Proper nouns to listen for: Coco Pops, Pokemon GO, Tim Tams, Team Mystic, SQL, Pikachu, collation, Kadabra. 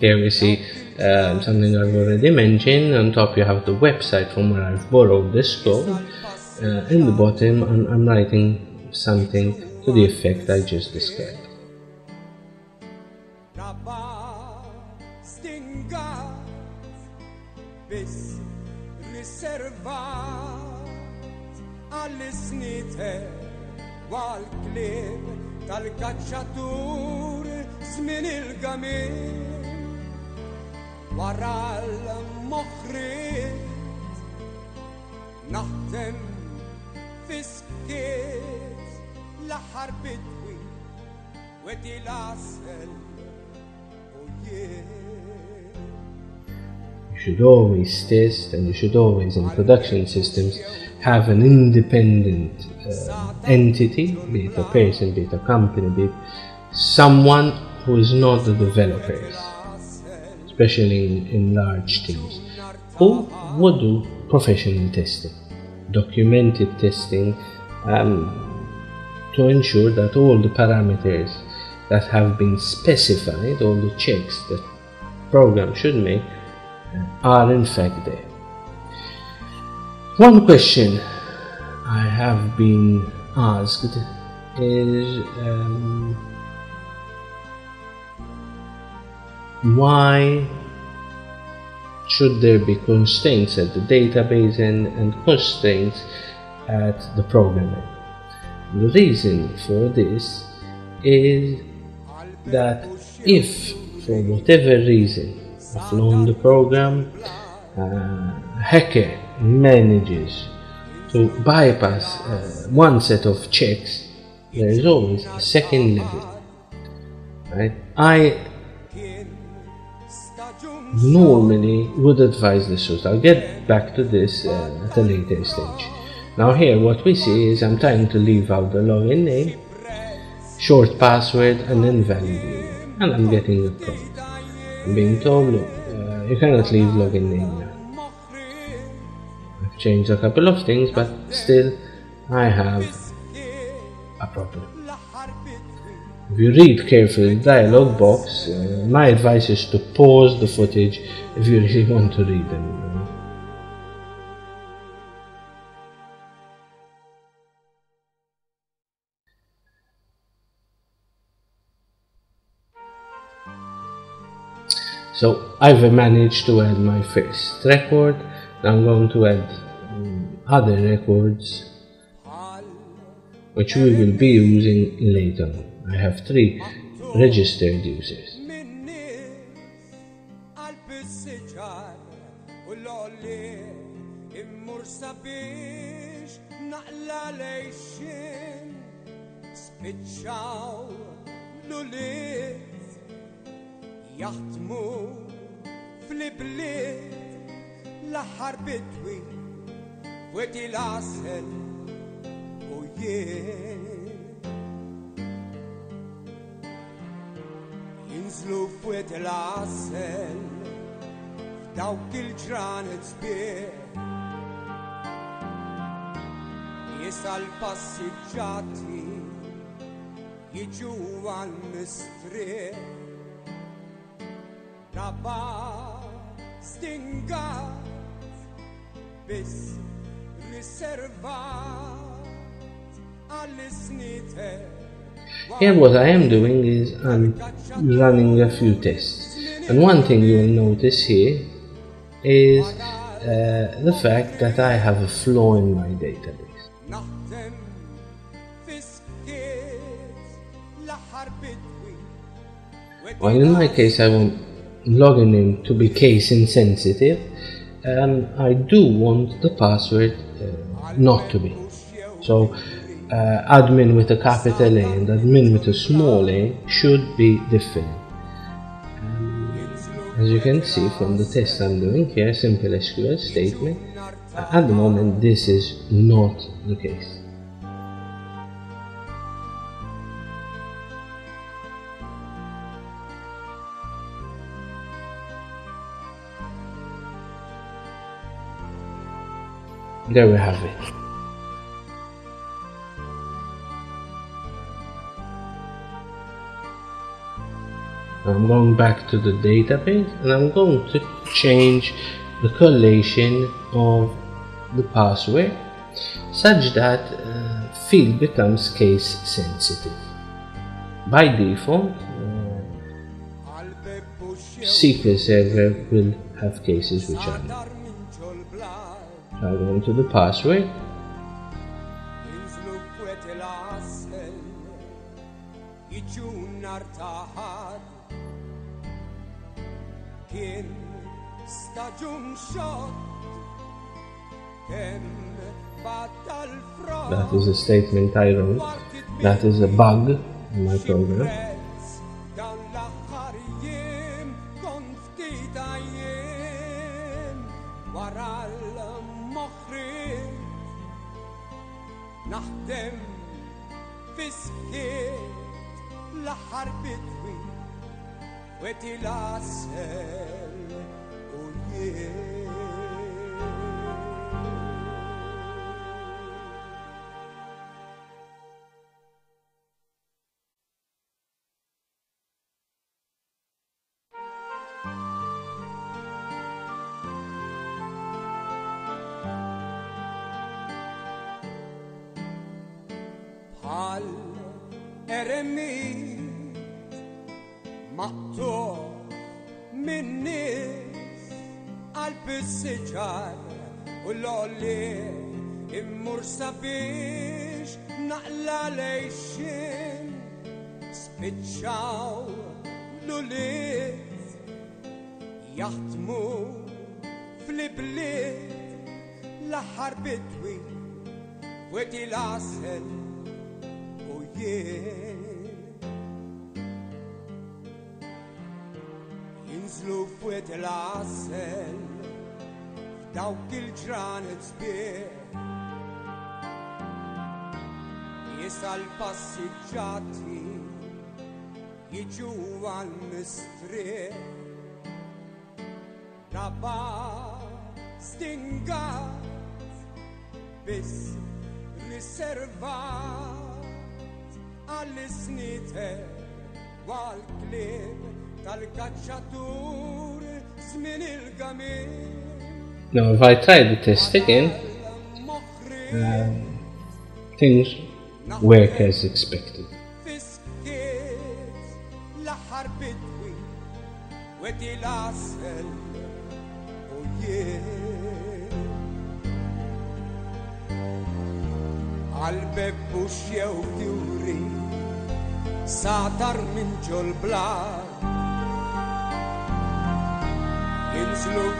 Here we see something I've already mentioned. On top you have the website from where I've borrowed this code. In the bottom I'm writing something to the effect I just described. You should always test, and you should always in production systems have an independent entity, be it a person, be it a company, be it someone who is not the developers, especially in large teams, who would do professional testing, documented testing, to ensure that all the parameters that have been specified, all the checks that program should make, are in fact there. One question I have been asked is why should there be constraints at the database and constraints at the programming? The reason for this is that if for whatever reason, a flaw in the program, a hacker manages to bypass one set of checks, there is always a second level, right? I normally would advise this route. I'll get back to this at a later stage. Now here what we see is I'm trying to leave out the login name, short password and then valid name, and I'm getting a problem. I'm being told, look, you cannot leave login name now. I've changed a couple of things, but still I have a problem. If you read carefully the dialog box, my advice is to pause the footage if you really want to read them. So I've managed to add my first record, and I'm going to add other records which we will be using later on. I have 3 registered users. Here what I am doing is I'm running a few tests, and one thing you will notice here is the fact that I have a flaw in my database. While in my case I want login name to be case insensitive, I do want the password not to be. So admin with a capital A and admin with a small a should be different. As you can see from the test I'm doing here, simple SQL statement, at the moment this is not the case. There we have it. I'm going back to the database and I'm going to change the collation of the password such that field becomes case sensitive. By default, SQL Server will have cases which are not. I'll go into the password. That is a statement I wrote. That is a bug in my program. ارميت مقطوع من ناس قلب السجار والعلي المرسى بيش نقلة ليشين سبتشاو لوليت يحتمو في البلاد لحرب دوي ودي العسل ينزلوا فوت العسل فدوك الجران تسبيح يسأل بسجاتي يجوا عالمستريح ربع ستنجات بس ريسيرفات alle snite wal kleb tal-kacciatur zmin il-gamir. Now if I try the test again, things work as expected. قلبك بوشيا ودوري ساعتر من جلبلا ينزلوا